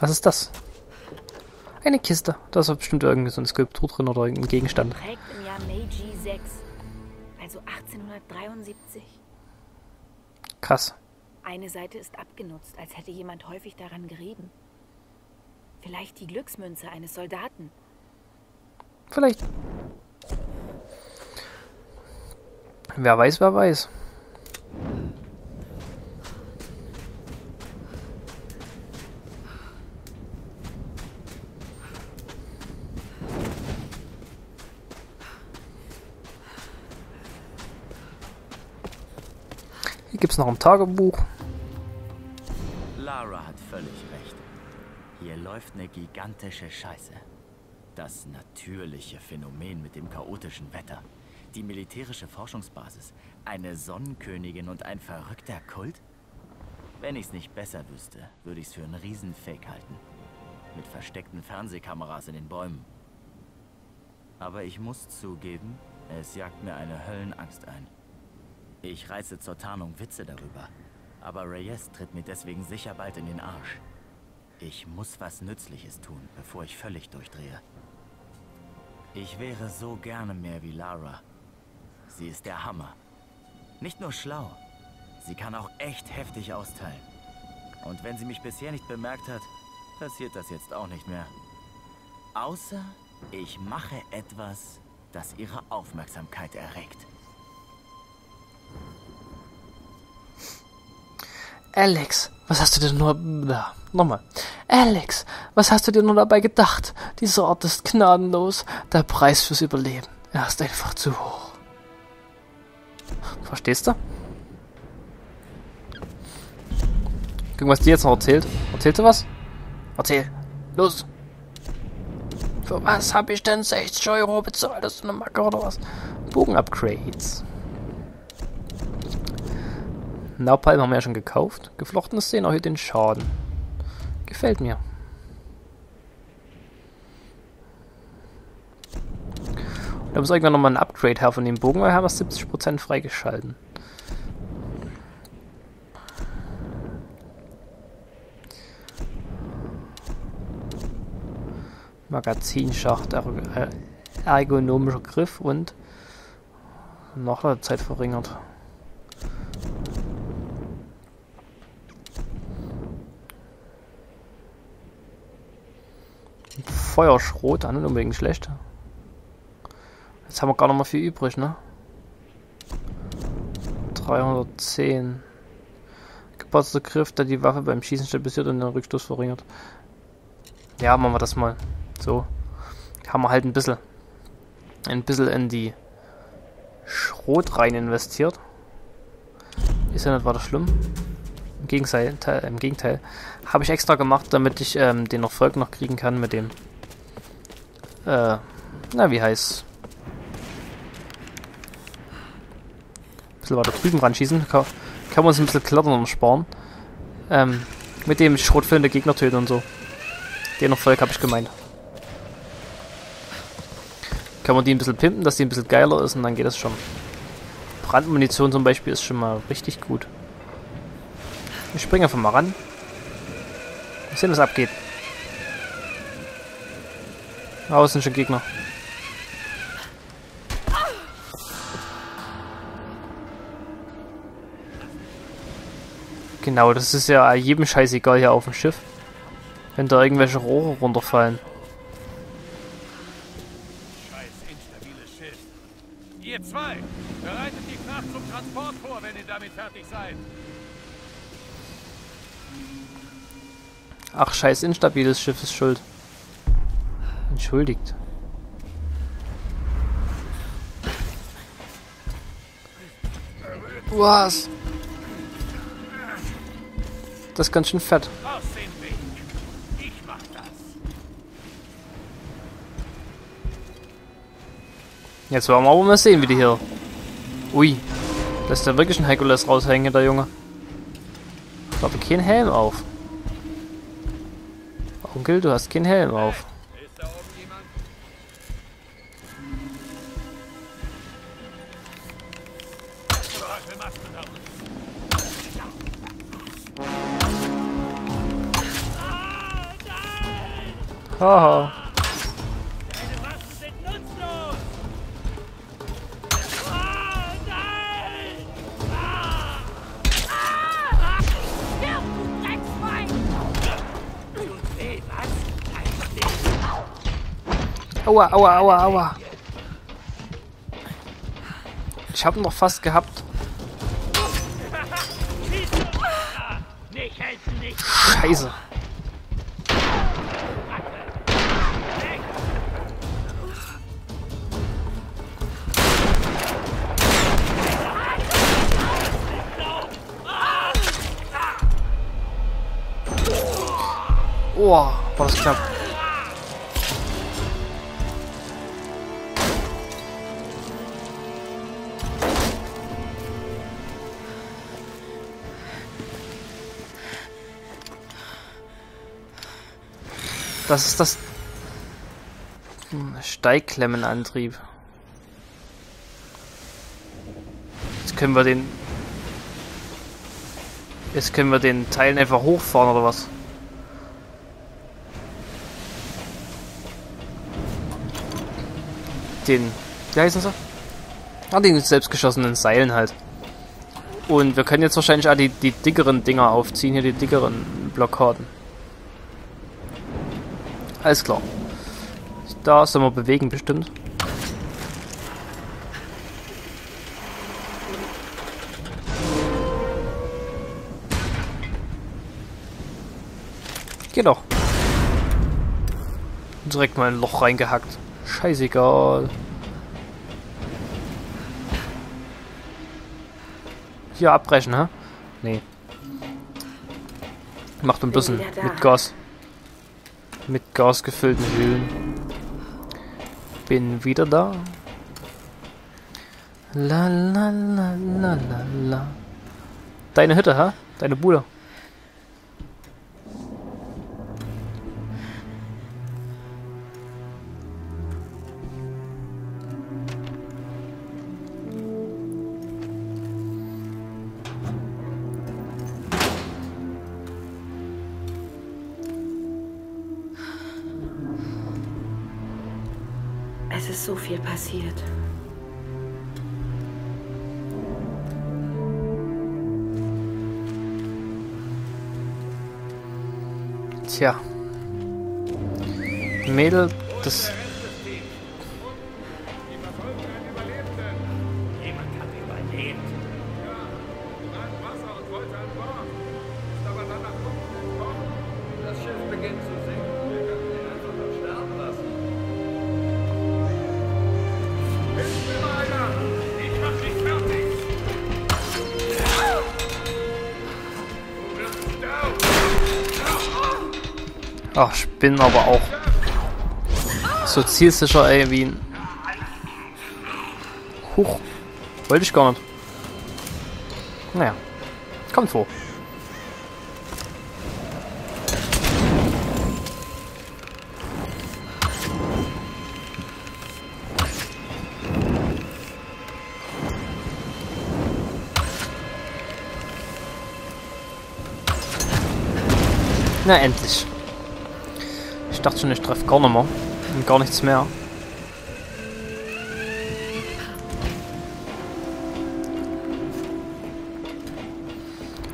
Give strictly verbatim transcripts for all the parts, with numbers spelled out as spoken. Was ist das? Eine Kiste. Da ist bestimmt irgendwie so ein Skulptur drin oder irgendein Gegenstand. Geprägt im Jahr Meiji sechs, also achtzehnhundertdreiundsiebzig. Krass. Eine Seite ist abgenutzt, als hätte jemand häufig daran gerieben. Vielleicht die Glücksmünze eines Soldaten. Vielleicht. Wer weiß, wer weiß. Hier gibt es noch ein Tagebuch. Lara hat völlig recht. Hier läuft eine gigantische Scheiße. Das natürliche Phänomen mit dem chaotischen Wetter. Die militärische Forschungsbasis. Eine Sonnenkönigin und ein verrückter Kult? Wenn ich es nicht besser wüsste, würde ich es für einen Riesenfake halten. Mit versteckten Fernsehkameras in den Bäumen. Aber ich muss zugeben, es jagt mir eine Höllenangst ein. Ich reiße zur Tarnung Witze darüber. Aber Reyes tritt mir deswegen sicher bald in den Arsch. Ich muss was Nützliches tun, bevor ich völlig durchdrehe. Ich wäre so gerne mehr wie Lara. Sie ist der Hammer. Nicht nur schlau, sie kann auch echt heftig austeilen. Und wenn sie mich bisher nicht bemerkt hat, passiert das jetzt auch nicht mehr. Außer ich mache etwas, das ihre Aufmerksamkeit erregt. Alex, was hast du dir nur... Na, nochmal. Alex, was hast du dir nur dabei gedacht? Dieser Ort ist gnadenlos. Der Preis fürs Überleben. Er ist einfach zu hoch. Verstehst du? Guck, was die jetzt noch erzählt. Erzählt du was? Erzähl. Los. Für was habe ich denn sechzig Euro bezahlt? Das ist eine Macke oder was? Bogen-Upgrades. Napalm haben wir ja schon gekauft. Geflochtene Szene erhöht den Schaden. Gefällt mir. Und da muss irgendwann nochmal ein Upgrade her von dem Bogen, weil wir haben siebzig Prozent freigeschalten. Magazinschacht, ergonomischer Griff und noch eine Zeit verringert. Feuerschrot, an und unbedingt schlecht. Jetzt haben wir gar noch mal viel übrig, ne? dreihundertzehn. Gepatzter Griff, da die Waffe beim Schießen stabilisiert und den Rückstoß verringert. Ja, machen wir das mal. So. Haben wir halt ein bisschen. Ein bisschen in die Schrot rein investiert. Ist ja nicht weiter schlimm. Im Gegenteil, im Gegenteil. Habe ich extra gemacht, damit ich ähm, den Erfolg noch kriegen kann mit dem. Äh, na, wie heißt's? Ein bisschen weiter drüben ran schießen. Kann, kann man uns ein bisschen Klettern umsparen. Ähm, mit dem schrotfüllende Gegner töten und so. Den Erfolg habe ich gemeint. Kann man die ein bisschen pimpen, dass die ein bisschen geiler ist und dann geht das schon. Brandmunition zum Beispiel ist schon mal richtig gut. Ich springe einfach mal ran. Wir sehen, was abgeht. Außen schon Gegner. Genau, das ist ja jedem scheißegal hier auf dem Schiff. Wenn da irgendwelche Rohre runterfallen. Scheiß instabiles Schiff. Ihr zwei, bereitet die Fracht zum Transport vor, wenn ihr damit fertig seid. Ach, scheiß instabiles Schiff ist schuld. Entschuldigt. Was? Das ist ganz schön fett. Jetzt wollen wir aber mal sehen, wie die hier... Ui. Lässt da wirklich ein Herkules raushängen, der Junge. Ich glaube, keinen Helm auf. Onkel, du hast keinen Helm auf. Haha. Deine Waffen sind nutzlos! Ah, nein! Ah! Ah! Stirb, du Drecksfeind! Du seh was? Aua, aua, aua, aua. Ich hab ihn doch fast gehabt. Scheiße. Oh, war das knapp. Das ist das Steigklemmenantrieb. Jetzt können wir den... Jetzt können wir den Teilen einfach hochfahren oder was? Den, wie heißen sie? Ah, den selbstgeschossenen Seilen halt. Und wir können jetzt wahrscheinlich auch die, die dickeren Dinger aufziehen, hier die dickeren Blockaden. Alles klar. Da sollen wir bewegen bestimmt. Geht doch. Direkt mal ein Loch reingehackt. Scheißegal. Hier abbrechen, hä? Nee. Macht ein bisschen mit Gas. Mit Gas gefüllten Höhlen. Bin wieder da. La la la la la la. Deine Hütte, hä? Deine Bude. Es ist so viel passiert. Tja. Mädel, das... Ach, ich bin aber auch so zielsicher, ey, wie ein... Huch, wollte ich gar nicht. Naja, kommt vor. Na, endlich. Ich dachte schon, ich treffe gar nicht mehr und gar nichts mehr.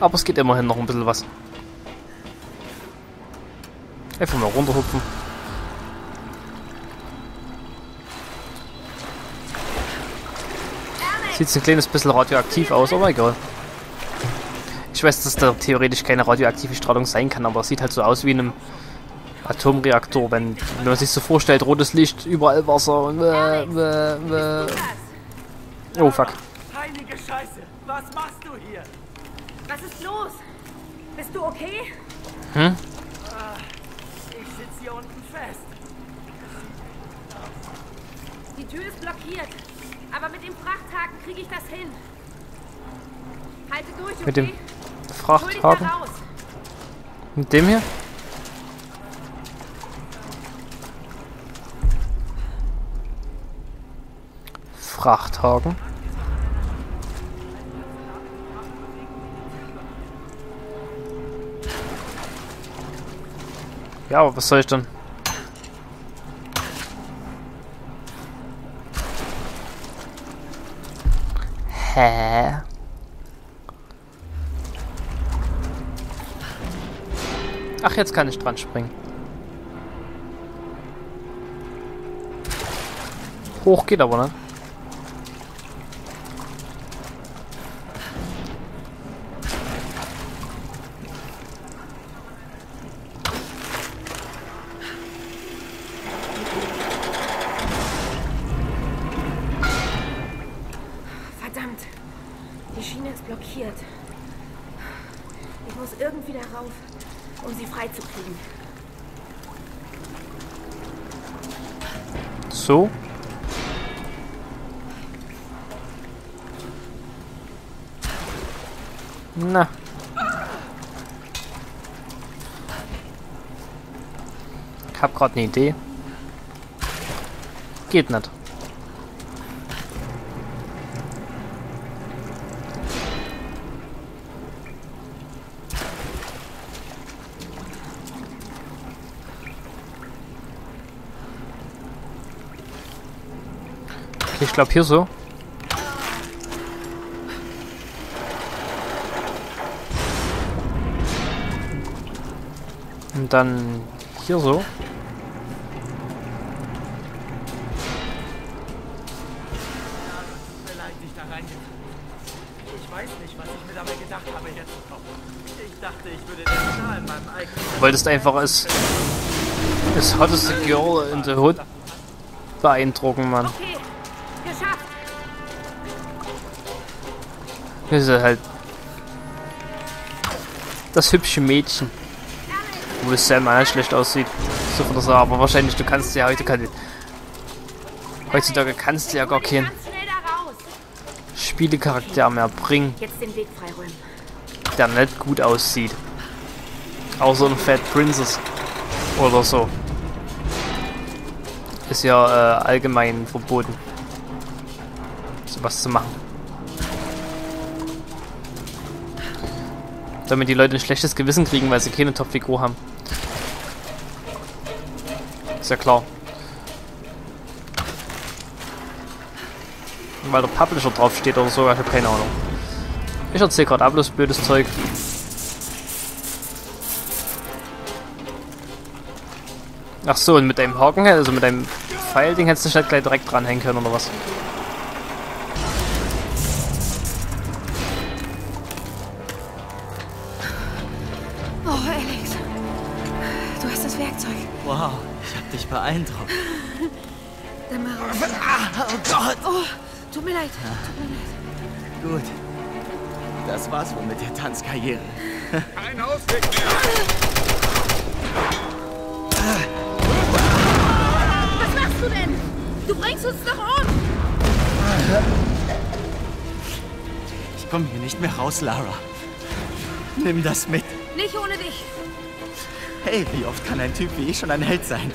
Aber es geht immerhin noch ein bisschen was. Einfach mal runterhupfen. Sieht ein kleines bisschen radioaktiv aus, aber egal. Ich weiß, dass da theoretisch keine radioaktive Strahlung sein kann, aber es sieht halt so aus wie in einem Atomreaktor, wenn, wenn man sich so vorstellt, rotes Licht, überall Wasser und äh, äh, äh. Oh fuck. Heilige Scheiße, was machst du hier? Was ist los? Bist du okay? Hm? Ich sitze hier unten fest. Die Tür ist blockiert, aber mit dem Frachthaken kriege ich das hin. Halte durch, okay? Mit dem Frachthaken? Mit dem hier? Frachthaken. Ja, aber was soll ich denn? Hä? Ach, jetzt kann ich dran springen. Hoch geht aber, ne? Verdammt! Die Schiene ist blockiert. Ich muss irgendwie da rauf, um sie freizukriegen. So? Na. Ich hab grad ne Idee. Geht nicht. Okay, ich glaube hier so. Und dann hier so. Vielleicht nicht da reingehen. Ich weiß nicht, was ich mir dabei gedacht habe, jetzt zu kommen. Ich dachte, ich würde das da in meinem eigenen. Wolltest einfach als das hotteste Girl in the Hood beeindrucken, Mann. Okay, geschafft. Das ist halt das hübsche Mädchen. Wo es Sam mal schlecht aussieht. So oder so, aber wahrscheinlich du kannst ja heute keine. Heutzutage kannst du ja gar keinen Spielecharakter mehr bringen, der nicht gut aussieht. Außer ein Fat Princess oder so. Ist ja äh, allgemein verboten, so was zu machen. Damit die Leute ein schlechtes Gewissen kriegen, weil sie keine Topfigur haben. Ist ja klar. Und weil der Publisher draufsteht oder so, ich habe keine Ahnung. Ich erzähle gerade ab, bloß blödes Zeug. Ach so, und mit einem Haken, also mit einem Pfeilding hättest du nicht halt gleich direkt dranhängen können oder was? Oh, Alex, du hast das Werkzeug. Wow, ich hab dich beeindruckt. Dann mal raus. Ah, oh Gott! Oh, tut mir leid, ja. tut mir leid. Gut, das war's wohl mit der Tanzkarriere. Kein Ausweg mehr! Was machst du denn? Du bringst uns doch um! Ich komme hier nicht mehr raus, Lara. Nimm das mit. Nicht ohne dich. Hey, wie oft kann ein Typ wie ich schon ein Held sein?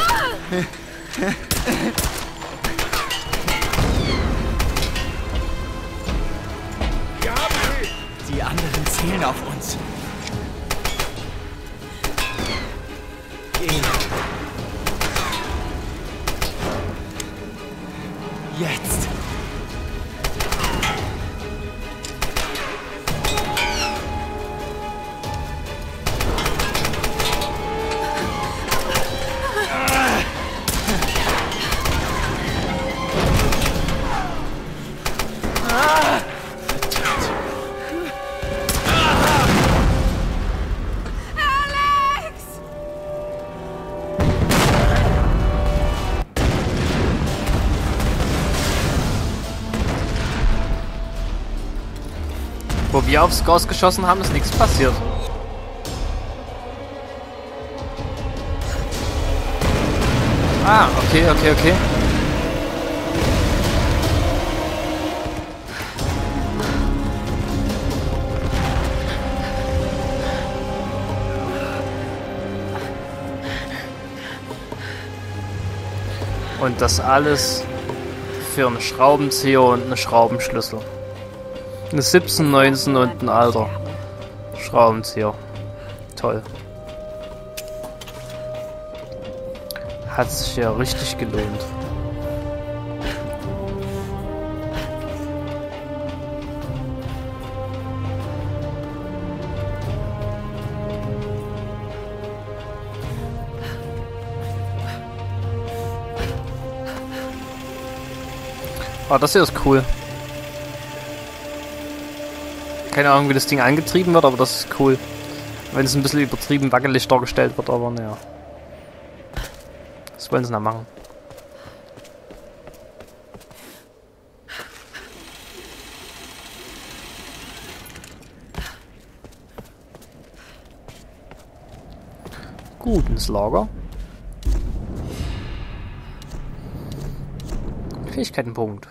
Ah! Wir haben sie. Die anderen zählen auf uns. Jetzt. Wo wir aufs Gas geschossen haben, ist nichts passiert. Ah, okay, okay, okay. Und das alles für einen Schraubenzieher und einen Schraubenschlüssel. Eine siebzehn, neunzehn und ein alter Schraubenzieher. Toll. Hat sich ja richtig gelohnt. Oh, das hier ist cool. Keine Ahnung, wie das Ding angetrieben wird, aber das ist cool. Wenn es ein bisschen übertrieben wackelig dargestellt wird, aber naja. Was wollen sie da machen? Gut, ins Lager. Fähigkeitenpunkt.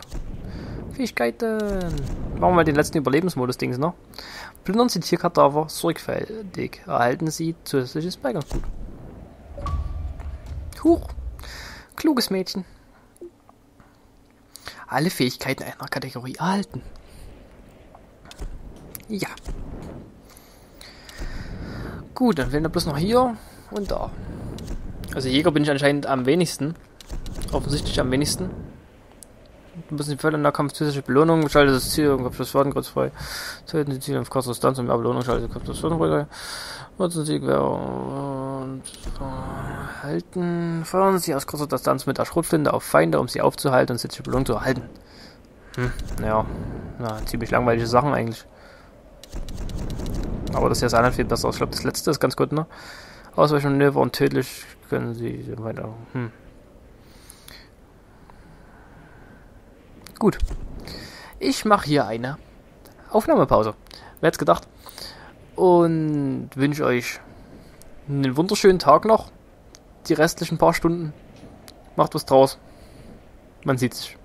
Fähigkeiten. Machen wir mal den letzten Überlebensmodus-Dings noch. Plündern Sie Tierkadaver sorgfältig. Erhalten Sie zusätzliches Beigangsgut. Huch. Kluges Mädchen. Alle Fähigkeiten einer Kategorie erhalten. Ja. Gut, dann wählen wir bloß noch hier und da. Also Jäger bin ich anscheinend am wenigsten. Offensichtlich am wenigsten. Ein bisschen Förder in der Kampf, zusätzliche Belohnung, schaltet das Ziel im Kopf des Fördernkreuz frei. Töten Sie Ziel auf kostenlos Distanz und mehr Belohnung, schaltet den Kopf des Fördernkreuz frei. Nutzen Sie Gewehr und halten. Feuern Sie aus kurzer Distanz mit der Schrotflinte auf Feinde, um sie aufzuhalten und zusätzliche Belohnung zu erhalten. Hm, naja, na, ziemlich langweilige Sachen eigentlich. Aber das hier ist einer viel besser. Ich glaube, das letzte ist ganz gut, ne? Ausweichmanöver und tödlich können Sie weiter. Hm. Gut, ich mache hier eine Aufnahmepause, wer hätte es gedacht, und wünsche euch einen wunderschönen Tag noch, die restlichen paar Stunden, macht was draus, man sieht sich.